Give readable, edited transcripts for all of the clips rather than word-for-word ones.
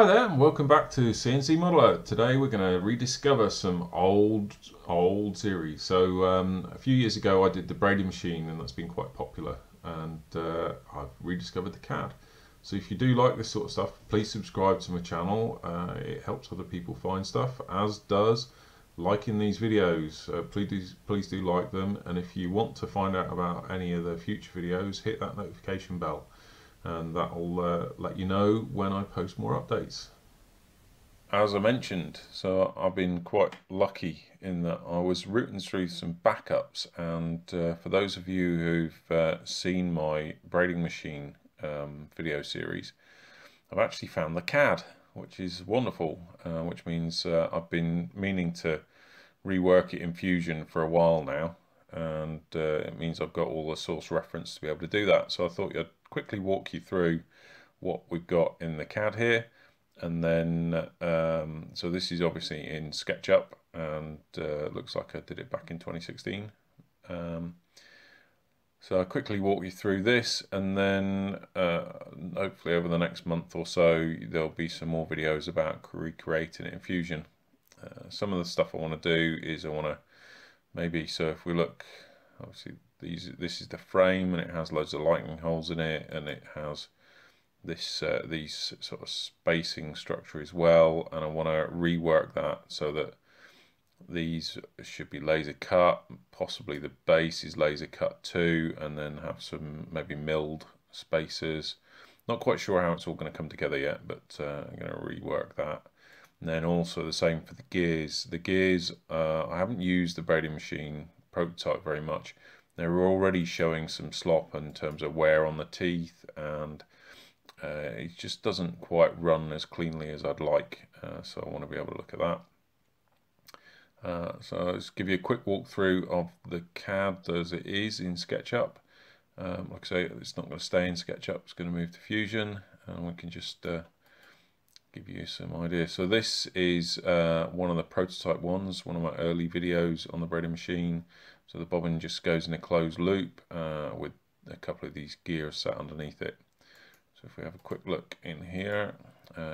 Hi there and welcome back to CNC Modeler. Today we're going to rediscover some old series. So a few years ago I did the braiding machine and that's been quite popular, and I've rediscovered the CAD. So if you do like this sort of stuff, please subscribe to my channel. It helps other people find stuff, as does liking these videos. Please do like them, and if you want to find out about any of the future videos, hit that notification bell. And that'll let you know when I post more updates. As I mentioned, so I've been quite lucky in that I was rooting through some backups, and for those of you who've seen my braiding machine video series, I've actually found the CAD, which is wonderful, which means I've been meaning to rework it in Fusion for a while now, and it means I've got all the source reference to be able to do that. So I thought I'd quickly walk you through what we've got in the CAD here, and then so this is obviously in SketchUp, and looks like I did it back in 2016. So I'll quickly walk you through this, and then hopefully over the next month or so there'll be some more videos about recreating it in Fusion. Some of the stuff I want to do is I want to maybe, so if we look, obviously this is the frame, and it has loads of lightning holes in it, and it has this these sort of spacing structure as well, and I want to rework that so that these should be laser cut, possibly the base is laser cut too, and then have some maybe milled spacers. Not quite sure how it's all going to come together yet, but I'm going to rework that. And then also the same for the gears. The gears, I haven't used the braiding machine prototype very much. They're already showing some slop in terms of wear on the teeth, and it just doesn't quite run as cleanly as I'd like, so I want to be able to look at that. So I'll just give you a quick walkthrough of the CAD as it is in SketchUp. Like I say, it's not going to stay in SketchUp, it's going to move to Fusion, and we can just give you some idea. So this is one of the prototype ones, one of my early videos on the braiding machine. So the bobbin just goes in a closed loop with a couple of these gears sat underneath it. So if we have a quick look in here,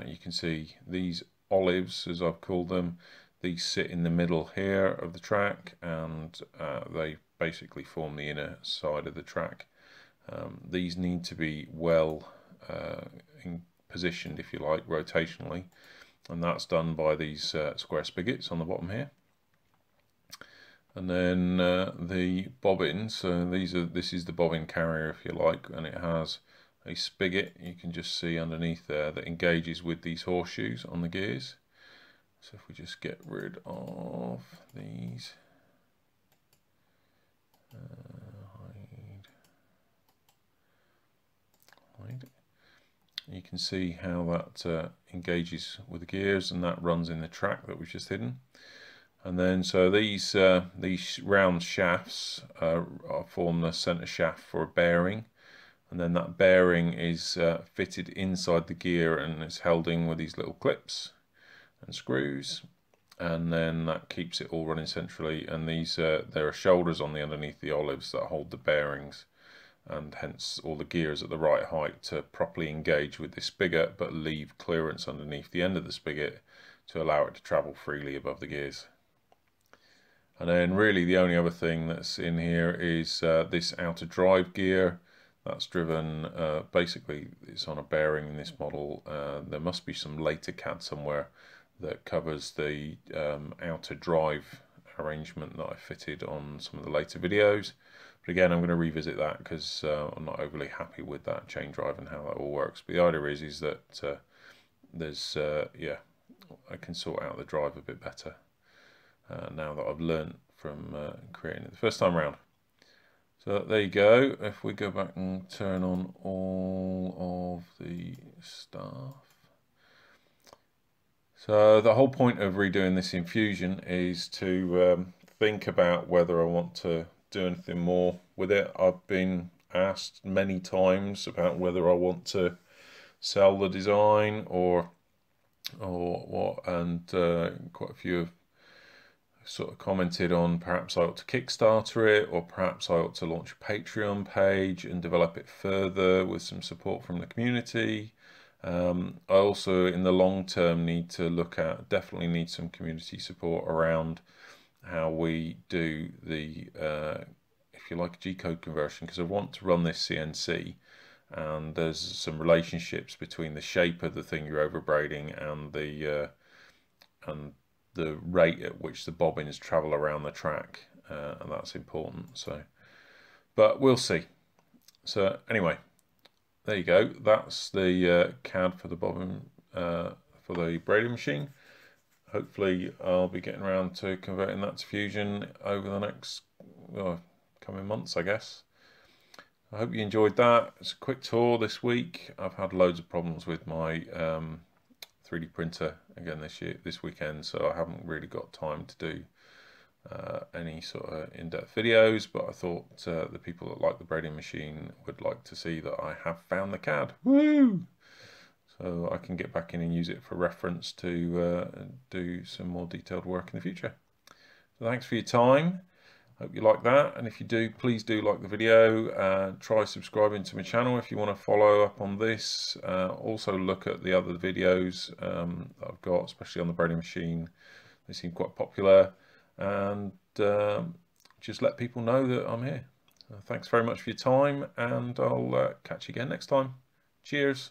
you can see these olives, as I've called them, these sit in the middle here of the track, and they basically form the inner side of the track. These need to be well positioned, if you like, rotationally, and that's done by these square spigots on the bottom here. And then the bobbin, so this is the bobbin carrier, if you like, and it has a spigot, you can just see underneath there, that engages with these horseshoes on the gears. So if we just get rid of these, hide. You can see how that engages with the gears, and that runs in the track that we've just hidden. And then so these round shafts form the center shaft for a bearing, and then that bearing is fitted inside the gear, and it's held in with these little clips and screws, and then that keeps it all running centrally. And these there are shoulders on the underneath the olives that hold the bearings, and hence all the gears at the right height to properly engage with this spigot, but leave clearance underneath the end of the spigot to allow it to travel freely above the gears. And then really the only other thing that's in here is this outer drive gear that's driven, basically it's on a bearing in this model. There must be some later CAD somewhere that covers the outer drive arrangement that I fitted on some of the later videos, but again I'm going to revisit that because I'm not overly happy with that chain drive and how that all works. But the idea is that there's yeah, I can sort out the drive a bit better now that I've learned from creating it the first time around. So there you go. If we go back and turn on all of the stuff. So the whole point of redoing this in Fusion is to think about whether I want to do anything more with it. I've been asked many times about whether I want to sell the design or what, and quite a few have sort of commented on perhaps I ought to Kickstarter it, or perhaps I ought to launch a Patreon page and develop it further with some support from the community. I also, in the long term, need to look at, definitely need some community support around how we do the, if you like, G-code conversion, because I want to run this CNC, and there's some relationships between the shape of the thing you're overbraiding and the rate at which the bobbins travel around the track, and that's important. So, but we'll see. So anyway, there you go. That's the CAD for the bobbin, for the braiding machine. Hopefully I'll be getting around to converting that to Fusion over the next coming months, I guess. I hope you enjoyed that. It's a quick tour this week. I've had loads of problems with my 3D printer again this weekend, so I haven't really got time to do any sort of in-depth videos, but I thought the people that like the braiding machine would like to see that I have found the CAD. Woo! So I can get back in and use it for reference to do some more detailed work in the future. So thanks for your time. Hope you like that, and if you do, please do like the video. Try subscribing to my channel if you want to follow up on this. Also look at the other videos that I've got, especially on the braiding machine. They seem quite popular, and just let people know that I'm here. Thanks very much for your time, and I'll catch you again next time. Cheers.